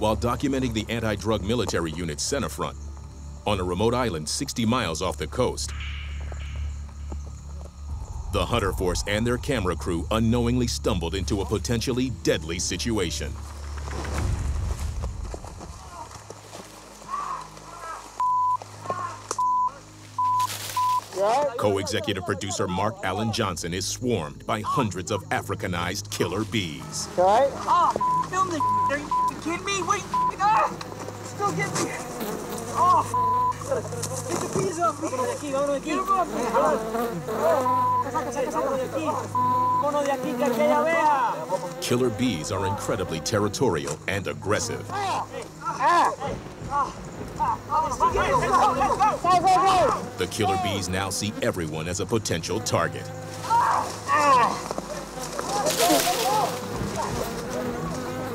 while documenting the anti-drug military unit's center front on a remote island 60 miles off the coast. The Hunter Force and their camera crew unknowingly stumbled into a potentially deadly situation. Co-executive producer Mark Allen Johnson is swarmed by hundreds of Africanized killer bees. Alright? Oh, film this. Are you kidding me? Wait, ah! Still get me. Oh, get the bees up. Get them up. Killer bees are incredibly territorial and aggressive. The killer bees now see everyone as a potential target.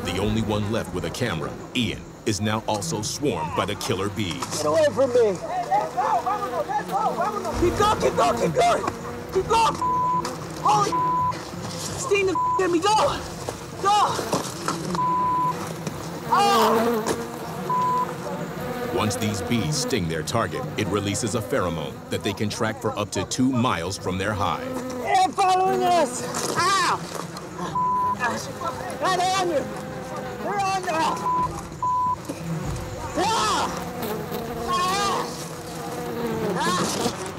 The only one left with a camera, Ian, is now also swarmed by the killer bees. Get away from me! Hey, let's go! Vámonos, let's go! Vámonos! Keep going, keep going, keep going! Keep going! Holy Sting the at me! Go! Go! Oh! Once these bees sting their target, it releases a pheromone that they can track for up to 2 miles from their hive. They're following us! Ow! Right on you! They're on you! Ah! Ah! Ah!